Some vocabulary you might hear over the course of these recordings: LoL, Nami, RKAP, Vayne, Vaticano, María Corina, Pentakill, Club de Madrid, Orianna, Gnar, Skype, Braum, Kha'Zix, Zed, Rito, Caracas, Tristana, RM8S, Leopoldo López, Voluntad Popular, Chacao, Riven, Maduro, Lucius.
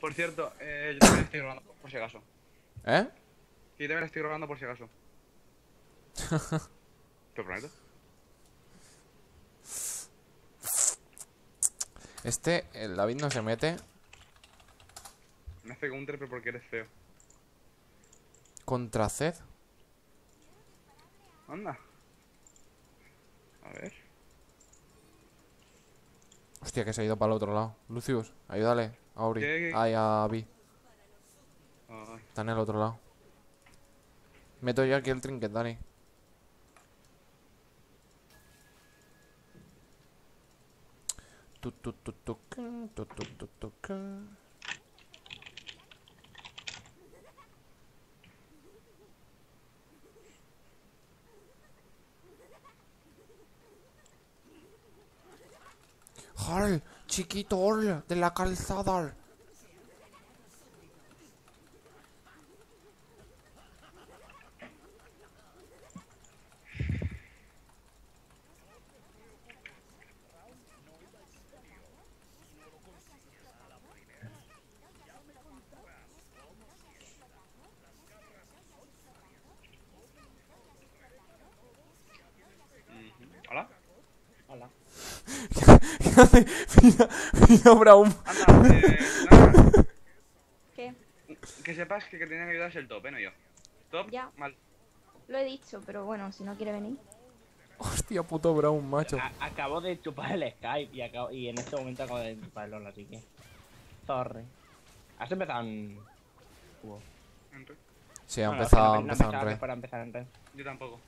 Por cierto, yo también estoy grabando por si acaso. ¿Eh? Yo también estoy grabando por si acaso. ¿Te lo prometo? Este, el David no se mete. Me hace counter pero porque eres feo. ¿Contra Zed? Anda. A ver. Hostia, que se ha ido para el otro lado. Lucius, ayúdale a Ori. ¿Qué? Ay, a Vi. Está en el otro lado. Meto yo aquí el trinket, Dani. Harl, chiquito Orl, de la calzada. Hola. Hola. Mira, mira, Braum. Anda, nada. ¿Qué? Que sepas que tenía que ayudar es el top, no yo. Top, ya. Mal. Lo he dicho, pero bueno, si no quiere venir. Hostia, puto Braum, macho. Acabo de chupar el Skype y en este momento acabo de chupar el LOL, así que. Torre. ¿Has empezado en cubo? ¿En red? Sí, ha empezado en red. No, no, para empezar en red. Yo tampoco.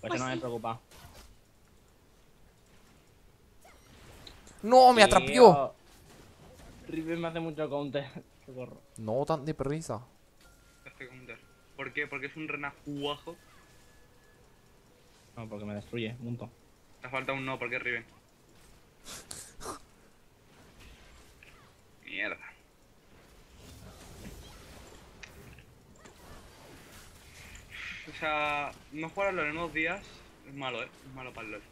Pues no me he preocupado. ¡No! ¡Me atrapió! Riven me hace mucho counter. No tan de prisa. ¿Por qué? ¿Porque es un renajuajo? No, porque me destruye, punto. Te falta un no, porque es Riven. Mierda. O sea, no jugar al LoL en unos días es malo, ¿eh? Es malo para el LoL.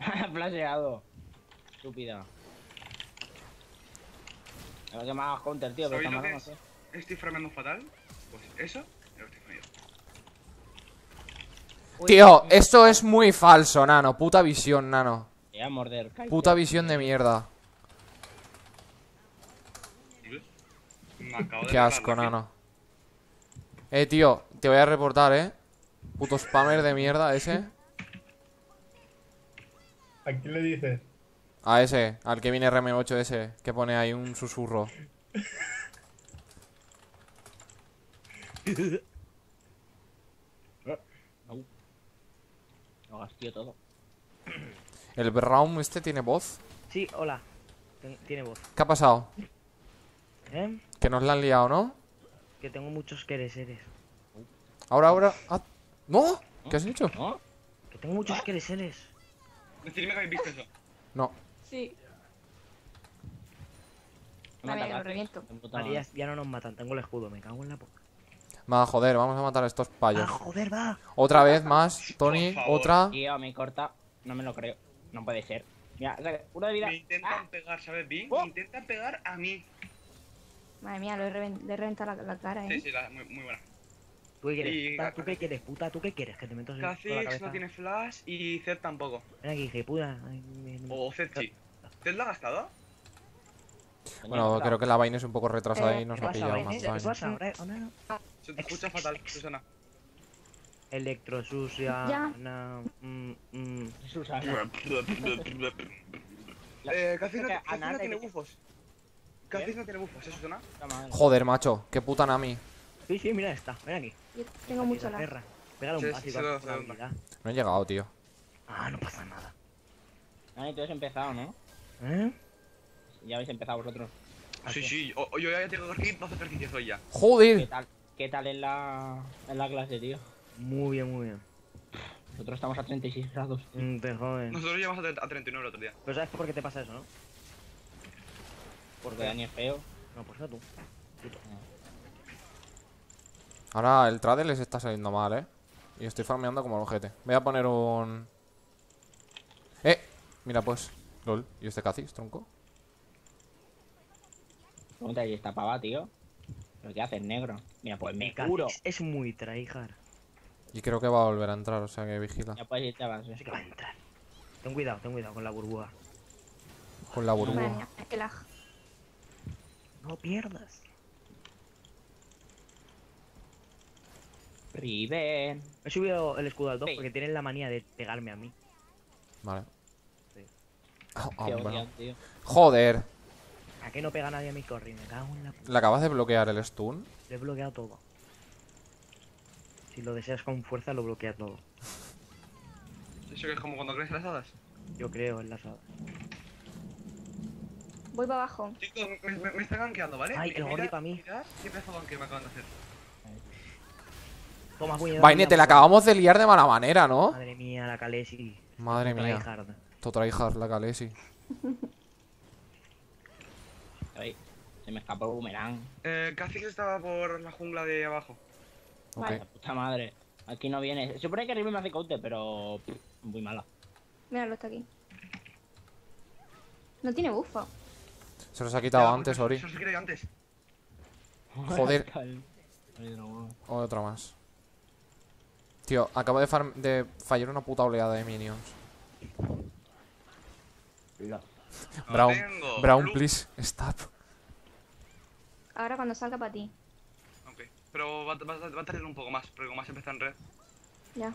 Ha flasheado. Estúpida. A ver que me hagas counter, tío, pero está mal, no sé. Estoy farmeando fatal. Pues eso, lo estoy poniendo. Tío, eso es muy falso, nano. Puta visión, nano. Te voy a morder. Puta visión de mierda. Qué asco, nano. Tío, te voy a reportar, puto spammer de mierda ese. ¿A quién le dices? A ese, al que viene RM8S ese, que pone ahí un susurro. No gastío todo. ¿El Braum este tiene voz? Sí, hola. Tiene voz. ¿Qué ha pasado? Que nos la han liado, ¿no? Que tengo muchos quereseres. Ahora. Ah, ¡no! ¿Qué has hecho? ¿No? Que tengo muchos quereseres. Decidme que habéis visto eso. No. Sí. A ver, lo reviento. Ya no nos matan, tengo el escudo, me cago en la boca. Va, joder, vamos a matar a estos payos. Ah, joder, va. Otra vez más, Tony, otra. Tío, me corta. No me lo creo. No puede ser. Mira, una de vida. Me intentan pegar, ¿sabes bien? Me intentan pegar a mí. Madre mía, le he reventado la cara, Sí, sí, muy buena. ¿Tú qué quieres? ¿Tú qué quieres, puta? ¿Tú qué quieres? Que te meto en la cabeza. Kha'Zix no tiene flash y Zed tampoco. Ven aquí, que puta. O Zed sí. ¿Zed la ha gastado? Bueno, creo que la Vayne es un poco retrasada y nos ha pillado más. ¿Qué pasa? Se te escucha fatal, Susana. Electro sucia. No. Susana. Kha'Zix no tiene bufos. Kha'Zix no tiene bufos, ¿eso suena? Joder, macho, qué puta Nami. Sí, mira esta, ven aquí. Yo tengo mucho la guerra. Pégale un básico. No he llegado, tío. Ah, no pasa nada. Ah, tú has empezado, ¿no? Ya habéis empezado vosotros. Sí, yo ya tengo que ir, vas a hacer que soy ya. Joder. ¿Qué tal en la clase, tío? Muy bien, muy bien. Nosotros estamos a 36 grados. Te joden. Nosotros llevamos a 39 el otro día. Pero ¿sabes por qué te pasa eso, no? Porque Dani es feo. No, pues no tú. Ahora el trade les está saliendo mal, Y estoy farmeando como el ojete. Voy a poner un... Mira pues. LOL, ¿y este Kha'Zix, tronco? Pregunta, ¿y esta pava, tío? ¿Pero qué haces, negro? Mira, pues me juro. Es muy traijar. Y creo que va a volver a entrar, o sea que vigila. Ya puedes irte abajo. Sí que va a entrar. Ten cuidado con la burbuja. Con la burbuja. No pierdas. Riven. He subido el escudo al 2 porque tienen la manía de pegarme a mí. Vale. Sí. Bueno. Joder. ¿A qué no pega nadie a mi corri? Me cago en la puta. ¿Le acabas de bloquear el stun? Le he bloqueado todo. Si lo deseas con fuerza, lo bloquea todo. ¿Eso que es como cuando crees las hadas? Yo creo en las hadas. Voy para abajo. Chicos, me está gankeando, ¿vale? Ay, el gordi para mí. ¿Qué pedazo que me acaban de hacer? Toma, puñetón. Vayne, te la acabamos de liar de mala manera, ¿no? Madre mía, la Kha'Lexi. Madre mía. Totraihard, la Kha'Lexi. Se me escapó el boomerang. Kha'Zix estaba por la jungla de abajo. Vale, puta madre. Aquí no viene. Se supone que Riven me hace counter, pero. Muy mala. Míralo, está aquí. No tiene bufo. Se los ha quitado antes, Ori. Se los ha quitado antes. Joder. Otra más. Tío, acabo de fallar una puta oleada de minions. Cuidado. Braum, please, stop. Ahora cuando salga para ti. Ok, pero va a tardar un poco más, porque como has empezado en red. Ya.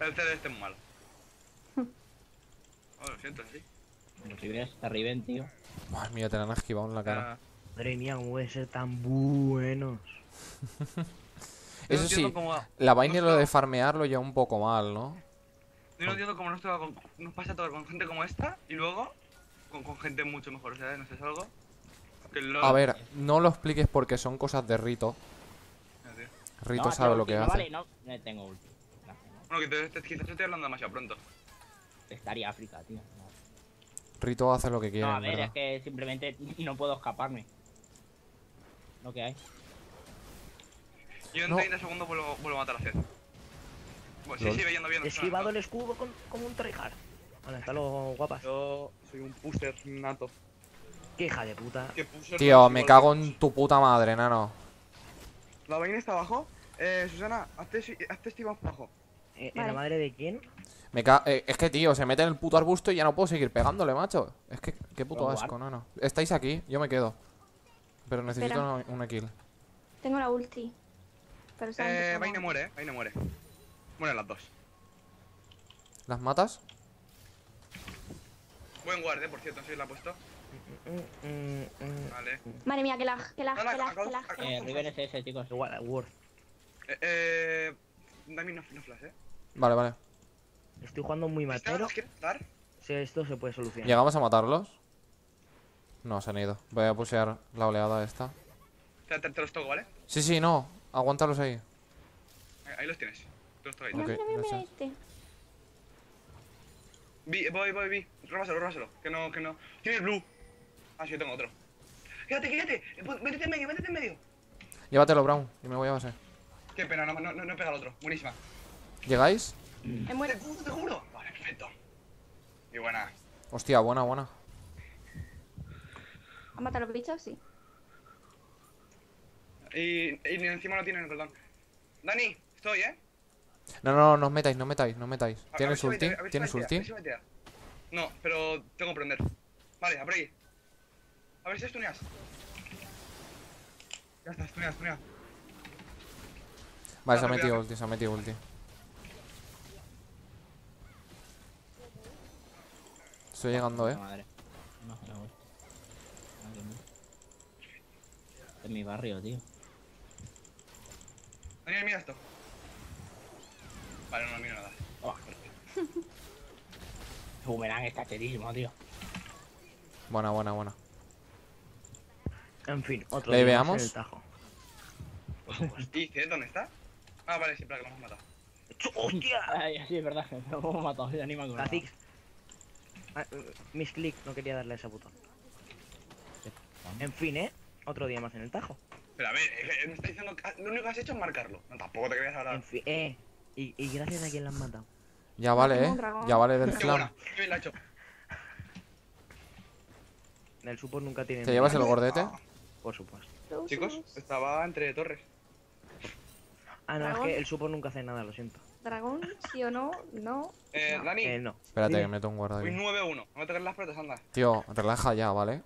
El CD este es malo. Oh, lo siento, sí. Pero si ves, está Riven, tío. Ay, mira, te la han esquivado en la cara. Madre mía, cómo puede ser tan buenos. Eso sí, la Vayne lo de farmear lo lleva un poco mal, ¿no? Yo no entiendo cómo nos pasa todo con gente como esta y luego con gente mucho mejor, o sea, no sé, es algo que lo... A ver, no lo expliques porque son cosas de Rito. Rito no, sabe lo que hace. Vale, no tengo ulti. Bueno, que quizás estoy hablando demasiado pronto. Estaría África, tío. No. Rito hace lo que quiere. No, a ver, ¿verdad? Es que simplemente no puedo escaparme. Lo que hay. Yo en 30 segundos vuelvo a matar a Zed. Bueno, sí, yendo bien. He esquivado el escudo como un tryhard. Vale, hasta luego, guapas. Yo soy un pusher nato. Qué hija de puta. Tío, me cago en tu puta madre, nano. La Vayne está abajo. Susana, hazte estivado abajo. ¿En la madre de quién? Es que, tío, se mete en el puto arbusto y ya no puedo seguir pegándole, macho. Es que, qué puto asco, nano. Estáis aquí, yo me quedo. Pero necesito una kill. Tengo la ulti. Vayne muere, Vayne muere. Mueren las dos. ¿Las matas? Buen guarde, por cierto, ¿sí la ha puesto? Vale. Madre mía, que lag. Riven es ese, chicos. Word. Dame no flash, eh. Vale, vale. Estoy jugando muy matero. Si esto se puede solucionar. ¿Llegamos a matarlos? No, se han ido. Voy a pusear la oleada esta. Te los toco, ¿vale? Sí, sí, no. Aguántalos ahí. Ahí los tienes. Mira este. Voy. Róbaselo. Que no. Tiene el blue. Ah, sí, yo tengo otro. Quédate. Métete en medio. Llévatelo, Braum. Y me voy a base. Qué pena, no he pegado al otro. Buenísima. ¿Llegáis? Te juro. Vale, perfecto. Y buena. Hostia, buena. ¿Han matado a los bichos? Sí. Y encima no tienen el cordón. Dani, estoy, No os metáis, no os metáis. ¿Tienes ulti? No, pero tengo que prender. Vale, a por ahí. A ver si estuneas. Ya está, estunea. Vale, se ha metido ulti. Estoy llegando, Madre. En mi barrio, tío. Daniel, mira esto. Vale, no miro nada. Boomerang está chetísimo, tío. Buena. En fin, otro. Le veamos. Hostia, ¿dónde está? Ah, vale, sí, para que lo hemos matado. ¡Hostia! Sí, es verdad, lo hemos matado, ya ni me acuerdo. Kha'Zix. Misclick, no quería darle a ese botón. En fin, otro día más en el tajo. Pero a ver, me está diciendo que lo único que has hecho es marcarlo. No, tampoco te creas ahora. En fin, Y gracias a quien la han matado. Ya vale, ya vale del clan. En el support nunca tiene. ¿Te llevas el gordete? Por supuesto. Chicos, estaba entre torres. Ah, no, ¿dragón? Es que el support nunca hace nada, lo siento. ¿Dragón? ¿Sí o no? No. No. Dani. No. Espérate, que meto un guarda aquí. 9-1. No te las protes, anda. Tío, relaja ya, ¿vale?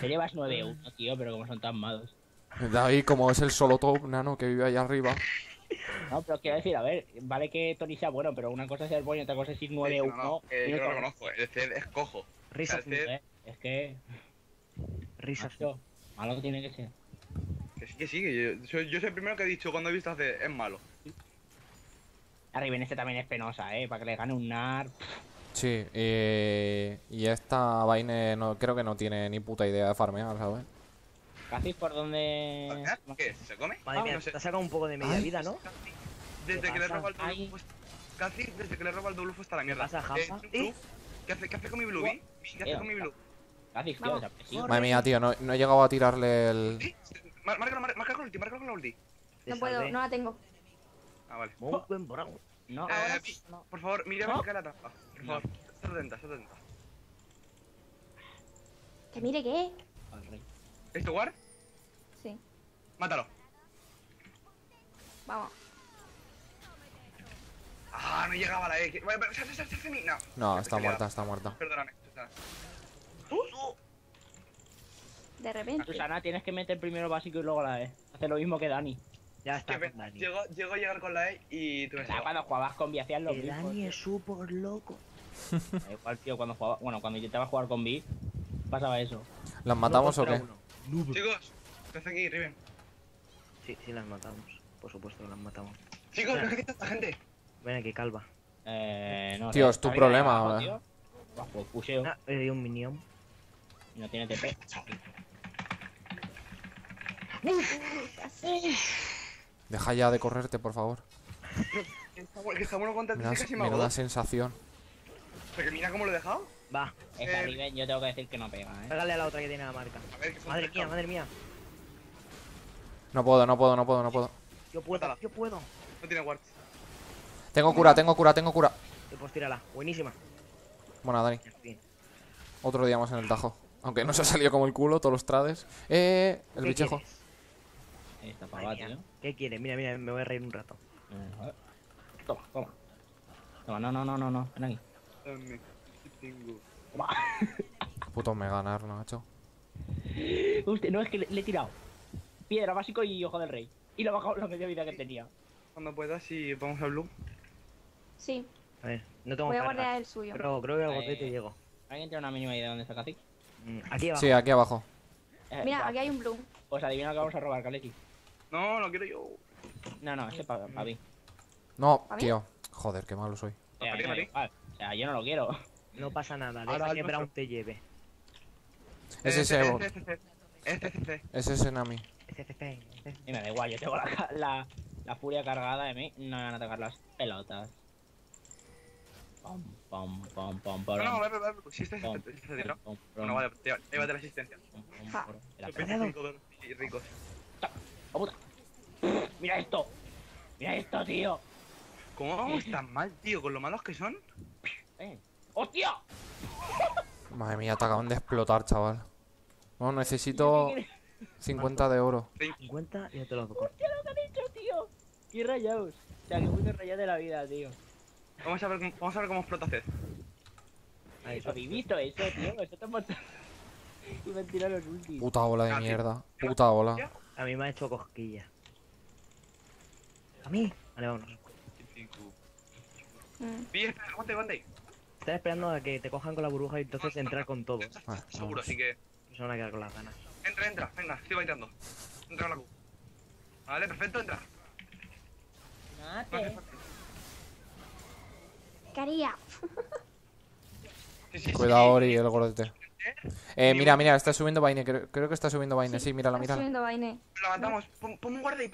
Te llevas 9-1, tío, pero como son tan malos. David, como es el solo top, nano, que vive allá arriba. No, pero quiero decir, a ver, vale que Tony sea bueno, pero una cosa es ser bueno y otra cosa es ir 9-1. No, no, yo no lo conozco, el Zed es cojo. Risas, es que... Risas. Malo tiene que ser. Que sí, que yo soy el primero que he dicho cuando he visto hacer es malo. La Riven este también es penosa, para que le gane un Gnar. Sí, y esta Vayne no, creo que no tiene ni puta idea de farmear, ¿sabes? Kha'Zix por donde... ¿Qué? ¿Se come? Madre mía, no sé. Te ha sacado un poco de media vida, ¿no? Desde que le roba el doble... Kha'Zix, desde que le roba el doble está la mierda. ¿Qué hace con mi Blue? ¿Qué hace con mi Blue? Kha'Zix, tío, madre mía, tío, no he llegado a tirarle el... ¿Sí? Marca con el ulti, marca con la ulti. No puedo, no la tengo. Ah, vale. Muy buen Braum. No, no. Por favor, mira que cae la trampa. Por favor, estás atenta, estás atenta. ¿Que mire qué? ¿Es tu guard? Sí. Mátalo. Vamos. Ah, no llegaba la E. Vale, pero se mí. No, está muerta, está muerta. Perdóname, Tristana. De repente. Tristana, tienes que meter primero básico y luego la E. Hace lo mismo que Dani. Ya está. Llego a llegar con la E y tú me sabes. Cuando jugabas con B hacías lo mismo. Dani es súper loco. Da igual, tío, cuando jugaba. Bueno, cuando intentaba jugar con B, pasaba eso. ¿Las matamos o qué? Chicos, ¿qué hace aquí, Riven? Sí, sí las matamos. Por supuesto que las matamos. Chicos, ¿no es que está esta gente? Ven aquí, calva. No, tío, es tu problema ahora. Bajo el puseo. Ah, le di un minion. No tiene TP. Deja ya de correrte, por favor. Está bueno contra ti, casi me da sensación. Pero mira cómo lo he dejado. Va, esa Riven yo tengo que decir que no pega, Pégale a la otra que tiene la marca. Madre mía, madre mía. No puedo. Yo puedo. No tiene guard. Tengo cura. Pues tírala, buenísima. Bueno, Dani. Otro día más en el tajo. Aunque no se ha salido como el culo, todos los trades. El bichejo. Está pavada, tío. ¿Qué quiere? Mira, me voy a reír un rato. Toma, no. Ven aquí. Puto me ganar, ¿no, macho? Usted, no, es que le he tirado piedra básico y ojo del rey. Y le ha bajado la media vida que tenía. Cuando puedas, si vamos a Blue. Sí. A ver, no tengo que. Voy a guardar el suyo. Pero creo que el bote te llego. ¿Alguien tiene una mínima idea de dónde está Kha'Zix? Aquí abajo. Sí, aquí abajo. Mira, aquí hay un Blue. Pues adivina que vamos a robar, Kha'Zix. No, lo quiero yo. No, ese es para mí. No, tío. Joder, qué malo soy. O sea, yo no lo quiero. No pasa nada, deja que Braum te lleve. Es ese. Es ese Nami. Y me da igual, yo tengo la furia cargada de mí. No me van a atacar las pelotas. Pom. No, si este tiro. Bueno, vale, ahí va de la asistencia. Ricos. ¡Oh, puta! ¡Mira esto, tío! ¿Cómo vamos tan mal, tío? Con lo malos que son. ¡Hostia! Madre mía, te acaban de explotar, chaval. No, necesito 50 de oro. 50 y ya te lo toco. ¡Hostia, lo que han hecho, tío! ¡Qué rayados! O sea, que muy rayados de la vida, tío. Vamos a ver cómo explota Zed. Eso, vivito eso, tío. Eso te ha matado. Y me han tirado los ultis. Puta ola de mierda. Puta ola. A mí me ha hecho cosquillas. ¿A mí? Vale, vámonos. Aguante. Estás esperando a que te cojan con la burbuja y entonces entrar con todo. Seguro, así que... Se van a quedar con las ganas. Entra, venga, estoy baiteando. Entra con la Q. Vale, perfecto, entra. Mate. Caría. Cuidado, Ori, el gordete. Mira, está subiendo Vayne. Creo que está subiendo Vayne, sí, mírala. Está subiendo Vayne. Lo levantamos. Ponme un guarda ahí,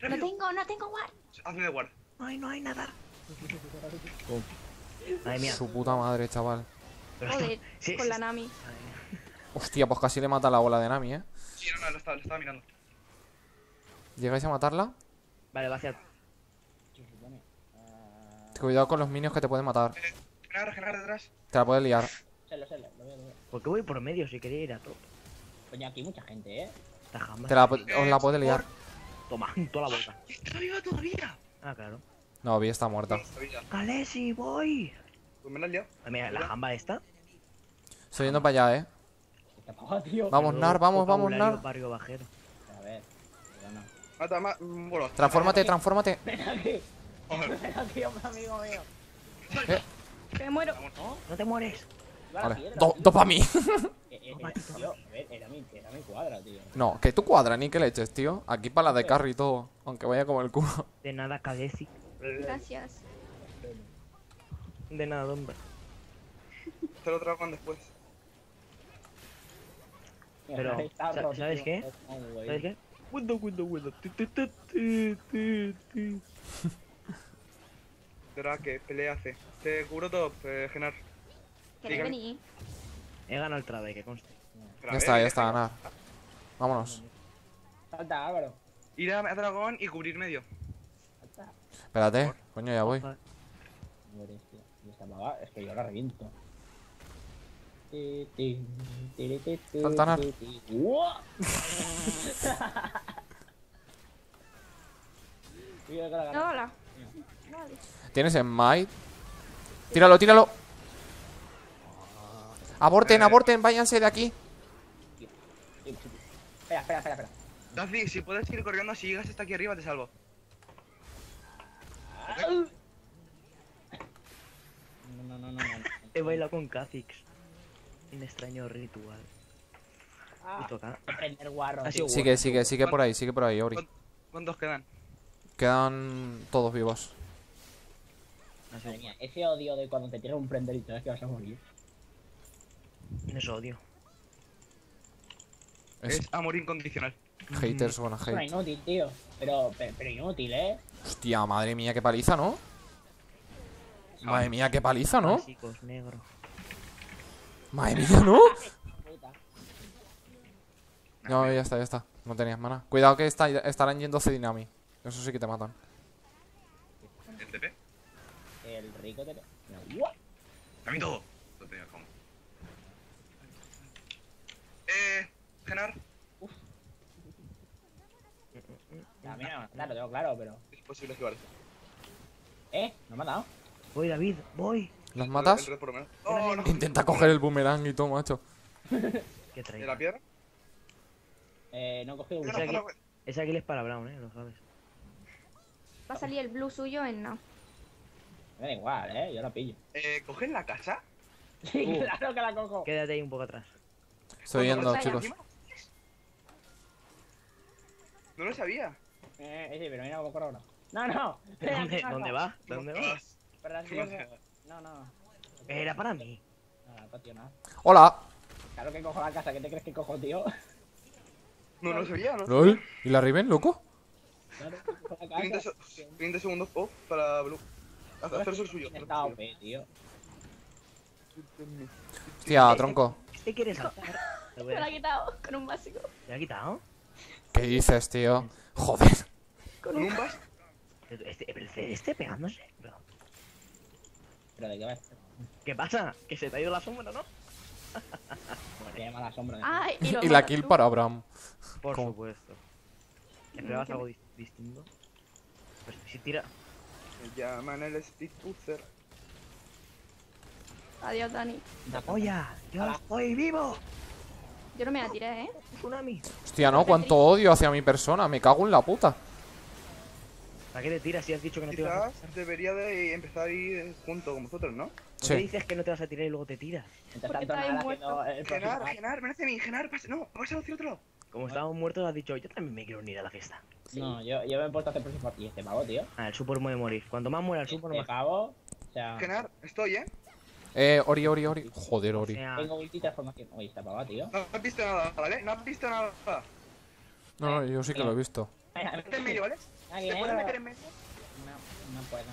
No tengo guard. Hazme de guard. Ay, no hay nada. Madre mía. Su puta madre, chaval. Joder, sí, con la Nami. Hostia, pues casi le mata la bola de Nami, Sí, no, lo estaba mirando. ¿Llegáis a matarla? Vale, va hacia... Cuidado con los minions que te pueden matar. Regenerar detrás. Te la puedes liar. Lo veo. ¿Por qué voy por medio si quería ir a top? Coño, aquí hay mucha gente, Os la puedes liar. Toma, toda la boca. ¿Está viva todavía? Ah, claro. No, Vi está muerta. Calesi, voy. Pues me la has liado. Mira, la jamba esta. Estoy yendo para allá, Vamos, Gnar, vamos, Gnar. Barrio bajero. A ver, bueno, transfórmate. Ven aquí, hombre, amigo mío. Me muero. No te mueres. Vale, dos para mí. Era mi cuadra, tío. No, que tu cuadra, ni que le eches, tío. Aquí para la de carry y todo, aunque vaya como el culo. De nada, Kha'Zix. Gracias. De nada, hombre. Te lo traban después. Pero, ¿sabes qué? ¿Sabes qué? Verá que pelea hace. Te cubro top, Gnar. He ganado el trade, que conste. Ya está, Gnar. Vámonos. Salta, Álvaro. Ir a dragón y cubrir medio. Salta. Espérate, coño, ya voy. Es que yo la reviento. Salta, Gnar. Hola. ¿Tienes en Might? Tíralo. Aborten, váyanse de aquí. Espera. Daffy, si puedes ir corriendo, si llegas hasta aquí arriba te salvo. No. He bailado con Kha'Zix. Un extraño ritual. Y toca. Sigue por ahí, Ori. ¿Cuántos quedan? Quedan todos vivos. Madre mía, ese odio de cuando te tiran un prenderito es que vas a morir. Eso odio. Es amor incondicional. Haters wanna hate. Es inútil, tío. Pero inútil, Hostia, madre mía, qué paliza, ¿no? Chicos, negro. Madre mía, ¿no? No, ya está. No tenías mana. Cuidado que estarán yendo hacia Nami. Eso sí que te matan. ¿El TP? El rico TP. No. ¡También todo! No tenía como. Gnar. Uff. A mí no, lo tengo claro, pero. Es posible esquivar esto. ¿Me han matado? Voy, David, voy. ¿Las matas? Intenta coger el boomerang y todo, macho. ¿Qué traes? ¿De la piedra? No he cogido un boomerang. Ese aquí es para Braum, lo sabes. Va a salir el blue suyo en no. Me da igual, yo la pillo. ¿Cogen la casa? Sí, claro que la cojo. Quédate ahí un poco atrás. Estoy yendo, chicos. No lo sabía. Sí, pero mira cómo corro ahora. No. ¿Dónde va? ¿Dónde vas? No. Era para mí. No, para tío, nada. Hola. Claro que cojo la casa, ¿qué te crees que cojo, tío? No lo sabía, ¿no? ¿Lol? ¿Y la Riven, loco? 30 segundos off para Blue. Hacerse el suyo. Está OP, tío. Hostia, tronco. ¿Qué quieres saltar? Me lo ha quitado con un básico. ¿Te lo ha quitado? ¿Qué dices, tío? Joder. ¿Con un básico? ¿Este pegándose? ¿Pero de qué va? ¿Qué pasa? ¿Que se te ha ido la sombra, no? Qué mala sombra. Y la kill para Braum. Por supuesto. ¿Esperabas algo distinto? Pues si tira. Me llaman el speed booster. Adiós, Dani. ¡La polla! ¡Yo estoy vivo! Yo no me la tiré, Tsunami. Hostia, no, cuánto odio hacia mi persona. Me cago en la puta. ¿Para qué te tiras si has dicho que no te ibas a tirar? Debería de empezar a ir junto con vosotros, ¿no? Sí. ¿Por qué dices que no te vas a tirar y luego te tiras? Gnar, ven hacia mí, Gnar, pasa. No, vas a hacia otro lado. Como estábamos muertos, has dicho, yo también me quiero unir a la fiesta. Sí. No, yo me he puesto a hacer por su partida. Este pavo, tío. Ah, el support muere morir. Cuanto más muera el support, más. Pavo, o sea... Gnar, estoy, Ori. Joder, Ori. O sea... Tengo ulti transformación. Oye, está pavo, tío. No has visto nada, ¿vale? No, yo sí que lo he visto. Mete en medio, ¿vale? ¿Te puedes meter en medio? No puedo.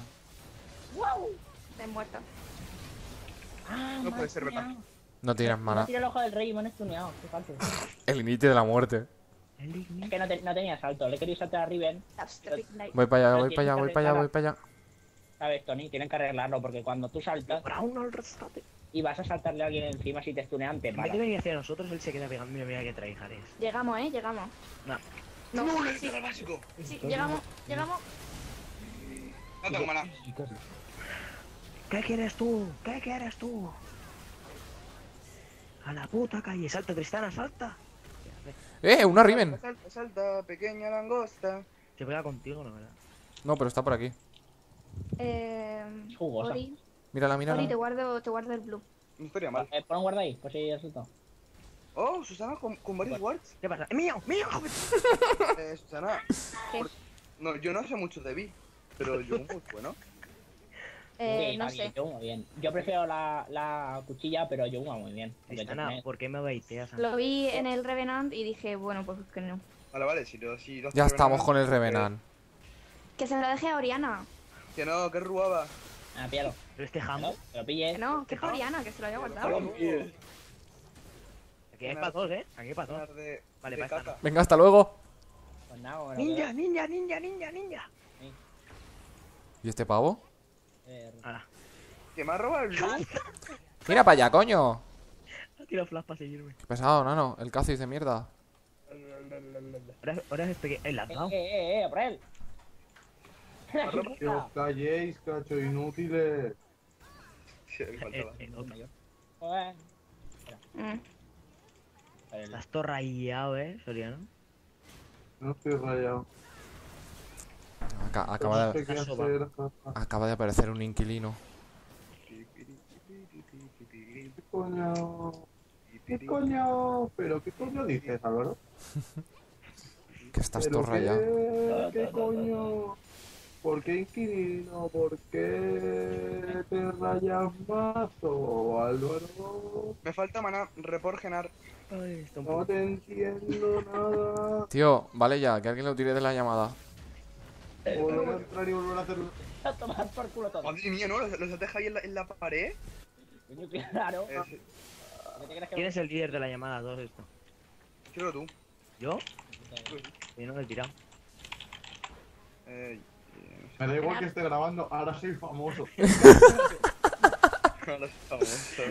¡Wow! Te he muerto. No puede ser verdad. No tienes mana. Tira el ojo del rey y me han estuneado. Qué falso. El inicio de la muerte. Es que no tenía salto. Le quería saltar a Riven. Voy para allá. ¿sabes, Tony? Tienen que arreglarlo porque cuando tú saltas... Braum no lo restate. Y vas a saltarle a alguien encima si te stunean, te para. ¿Qué venía hacia nosotros? Él se queda pegando y me voy a traer, Jares. Llegamos, ¿eh? Llegamos. No. No, no, sí, no, básico. Sí, llegamos, llegamos. No tengo mana. ¿Qué quieres tú? ¿Qué quieres tú? A la puta calle. Salta, Tristana, salta. Una Riven. Salta, salta, pequeña langosta. Se pega contigo, la verdad. No, pero está por aquí. Jugosa. Ori. Mírala, mírala. Ori, te guardo el blue. No estaría mal. Pon un guarda ahí, pues sí, resulta. Oh, Susana, con varios wards. ¿Qué pasa? ¡Mío! ¡Mío! Susana. ¿Qué? No, yo no sé mucho de Vi, pero yo un poco bueno. Sí, no sé. Yo muy bien. Yo prefiero la cuchilla, pero yo va muy bien. Susana, ¿por qué me baiteas? Lo vi en el Revenant y dije, bueno, pues que no. Vale, vale, si ya estamos con el Revenant. Que se lo deje a Orianna. Que no, que ruaba. Ah, píalo. Pero este jamón. Que lo pilles. No, que es Orianna, que se lo había guardado. Aquí hay para dos, ¿eh? Aquí hay para dos. Vale, para esta. Venga, hasta luego. Pues nada, bueno, ninja, ninja, ninja, ninja, ninja. Sí. ¿Y este pavo? Ah. ¿Que me ha robado el flash? Mira para allá, coño. Ha tirado flash para seguirme. Qué pesado, nano. El Kha'Zix de mierda. Ahora es pequeño. El lanzado. Por él. ¡Que os calléis, cacho, inútiles! Estás todo rayado, Soriano. No estoy rayado. Acaba de aparecer un inquilino. ¿Qué coño? ¿Qué coño? ¿Pero qué coño dices, Álvaro? Que estás todo rayado. ¿Qué coño? ¿Por qué, inquilino? ¿Por qué te rayas más, Álvaro? Me falta maná, reporgenar. No te entiendo nada. Tío, vale ya, que alguien lo tire de la llamada. Volver a entrar y volver a hacerlo. A tomar por culo todo. Madre mía, ¿no? ¿Los has dejado ahí en la pared? Claro. ¿Quién es el líder de la llamada 2 esto? Yo tú. ¿Yo? Yo no me he tirado. Me da igual que esté grabando, ahora soy famoso. Ahora soy famoso.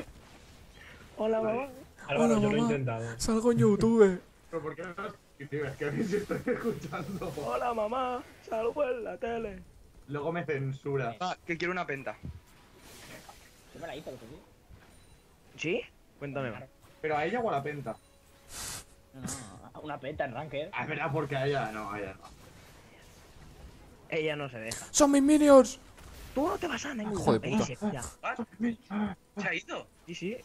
Hola, mamá. Álvaro, yo lo he intentado. Salgo en YouTube. Pero ¿por qué no estás? Es que a mí sí estoy escuchando. Hola, mamá. Salgo en la tele. Luego me censura. Ah, que quiero una penta. ¿Qué me la hizo, lo que digo? ¿Sí? Cuéntame más. ¿Pero a ella o a la penta? No, una penta en ranked. Ah, es verdad, porque a ella no, Ella no se deja. ¡Son mis minions! ¡Tú no te vas a ningún hijo de puta! ¿Se ha ido? Sí.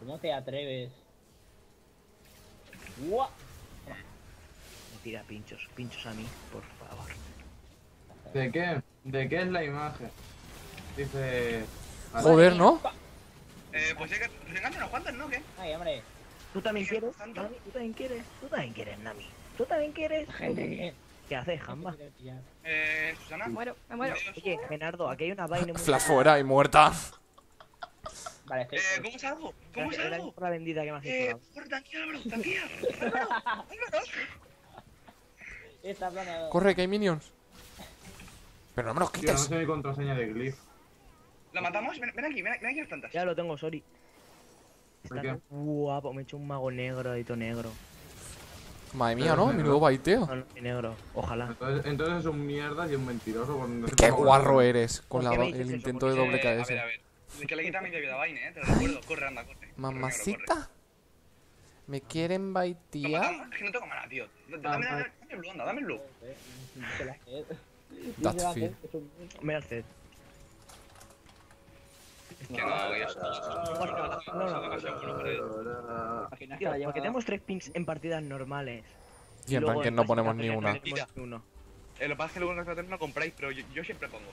¿Cómo te atreves? ¡Guau! Me tira pinchos. Pinchos a mí, por favor. ¿De qué? ¿De qué es la imagen? Dice... Joder, ¿no? Pues hay que... ¿Regalan unos cuantos, no? ¿Qué? Ay, hombre. ¿Tú también quieres, Nami? ¿Tú también quieres? ¿Tú también quieres, Nami? ¿Tú también quieres? ¿Qué haces, Jamba? Susana. Me muero. Oye, Genardo, aquí hay una vaina muy... Flash fuera y muerta. Vale, ¿cómo salgo? ¿Cómo salgo? Por la bendita que me has hecho. Tranquila, bro. Corre, que hay minions. Pero no me los quites. Yo no sé mi contraseña de Glyph. ¿La matamos? Ven aquí las plantas. Ya lo tengo, sorry. Está guapo, me he hecho un mago negro, edito negro. Madre mía, ¿no? Mi nuevo baiteo. No, negro, ojalá. Entonces es un mierda y un mentiroso. Qué guarro eres con el intento de doble KS. A ver. Es que le quita mi vida a Vayne, te lo recuerdo. Corre, anda, corre. Mamacita. ¿Me quieren baitear? Es que no tengo mana, tío. Dame el blue, anda, dame el blue. That's fair. Me hace. Es que no. Porque tenemos 3 pings en partidas normales. Y en ranked no ponemos ni una. Lo que pasa es que luego en la cartera no compráis, pero yo siempre pongo.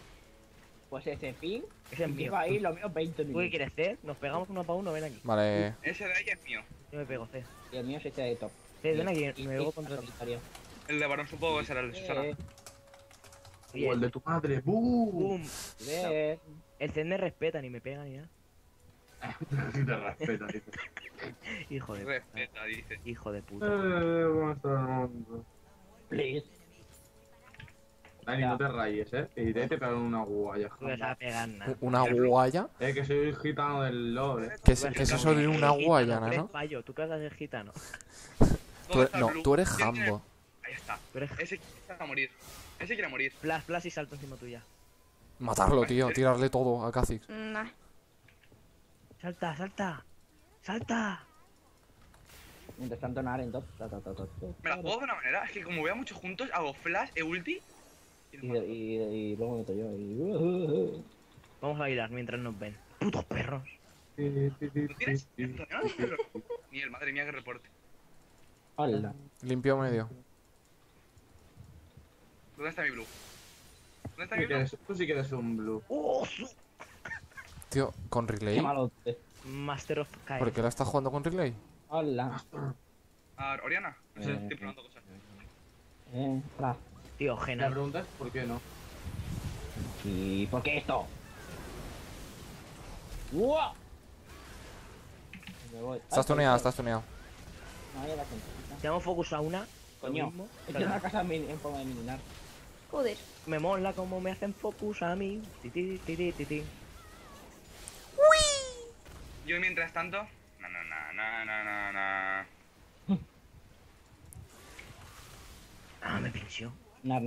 Pues ese ping es mío. Ahí lo mío 20 minutos. ¿Tú qué quieres, Zed? Nos pegamos uno para uno, ven aquí. Vale. Ese de ahí es mío. Yo me pego, Zed. Y el mío es este de top. Zed, ven aquí, me pego contra el. El de varón supongo que será el de Susana. O el de tu madre. ¡Bum! El Zed me respeta, ni me pega ni nada. Sí te respeta, dice. Hijo de puta. Respeta, dice. Hijo de puta. Please. Dani, no te rayes, Y te pegaron una guaya. ¿Una guaya? Que soy el gitano del lore. Que es eso de una guaya, ¿no? Tú casas el gitano. No, tú eres jambo. Ahí está. Ese quiere morir. Plas, plas y salto encima tuya. Matarlo, tío. Tirarle todo a Kha'Zix. Nah. Salta, salta. Salta. Mientras tanto, Naren en top. Me la juego de una manera. Es que como veo muchos juntos, hago flash e ulti. Y luego meto yo. Y... Vamos a bailar mientras nos ven. Putos perros. ¿No tienes? Miel, madre mía, que reporte. Hola. Limpio medio. ¿Dónde está mi blue? Tú sí que eres un blue. ¡Oh! Tío, ¿con Relay? Master of Kai. ¿Por qué la estás jugando con Relay? Hola. Orianna. No sé, estoy probando cosas. Hola. Tío, Gnar. ¿Me preguntas por qué no? ¿Y por qué esto? ¡Wow! Me voy. Estás tuneado, Te damos focus a una. Coño. Esto es una casa en forma de minar. Joder. Me mola como me hacen focus a mí. ¡Uy! Yo mientras tanto. Ah, me pinchó. Nar.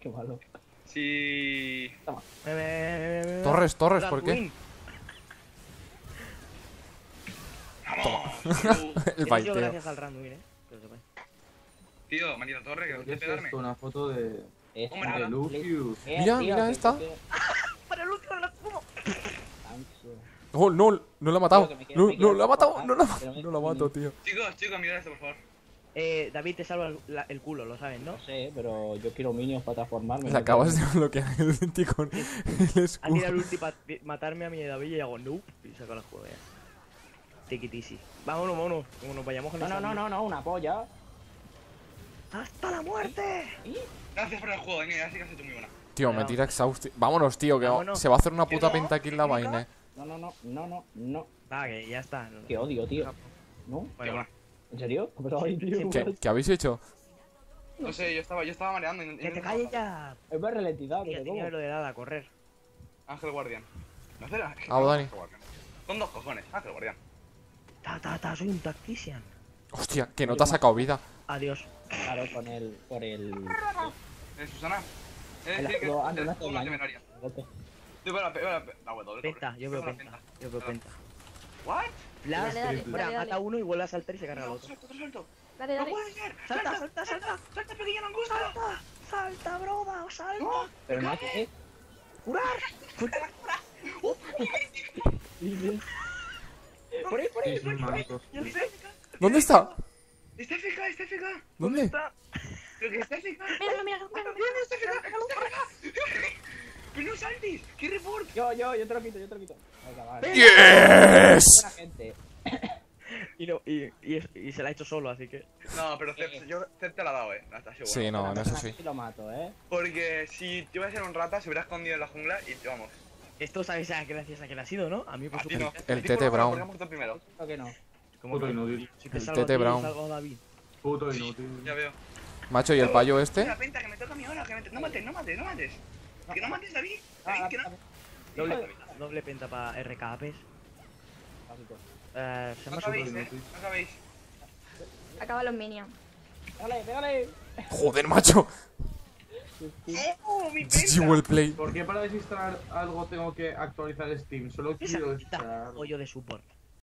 Qué malo. Sí. Toma. Torres, ¿por qué? Toma. El baiteo. Gracias al random, mire. Tío, manita torre, que no quiero pegarme. Una foto de... Hombre, Lucius. Mira esta. Para Lucius la como. Oh, no la ha matado. No la ha matado. No la mato, tío. Chicos, mirad esto, por favor. David te salva el culo, lo sabes, ¿no? No sé, pero yo quiero minions para transformarme. Le acabas de bloquear el ulti con el escudo. Ha tirado el ulti para matarme a mi David y hago noob y saco la escudo. Take it easy. Vámonos. Como nos vayamos con el... No, una polla. ¡Hasta la muerte! Gracias por el juego, Dani, así que has hecho muy buena. Tío, me tira exhaustivo. Vámonos, tío, que se va a hacer una puta pentakill la vaina, No. Ah, que ya está. Qué odio, tío. ¿No? Bueno. ¿En serio? ¿Qué habéis hecho? No sé, yo estaba mareando. ¡Que te calles ya! Es más ralentizado, tío. Tenía lo de nada, a correr. Ángel Guardián. ¿No será? Ah, Dani. Con dos cojones, Ángel Guardián. Ta, soy un tactician. Hostia, que no te ha sacado vida. Adiós. Claro, con el... Susana. Penta, yo veo penta. ¿What? Dale, mata uno y vuelve a saltar y se carga el otro. Salto. Dale. Salta. Salta, pequeña langosta. Salta, broma, salta. Pero no, ¿qué? Curar. Por ahí. ¿Dónde está? Está FK. ¿Dónde? Está. Creo que está FK. Mira, está FK. Pero no saltes. ¿Qué report? Yo te lo quito, Venga, vale. ¡Yes! Buena gente. Y se la ha hecho solo, así que... No, pero Zep te la ha dado, Bueno. Sí, no, eso sí. Lo mato, Porque si yo iba a ser un rata, se hubiera escondido en la jungla y vamos. Esto sabéis gracias a que le ha sido, ¿no? A mí por supuesto. El TT Braum. Creo que no. Puto inútil. Si te salgo Tete Braum. Puto inútil. Ya veo. Macho, ¿y el payo este? La penta, que me toca mi hora, que me no mates. Que no mates, David. Que no. Doble penta para RKAPs. Se me ha subido inútil. No acabéis. Acaba los minions. Pégale. Joder, macho. GG well play. ¿Por qué para desinstalar algo tengo que actualizar Steam? Solo quiero desinstalar. Hoyo de support.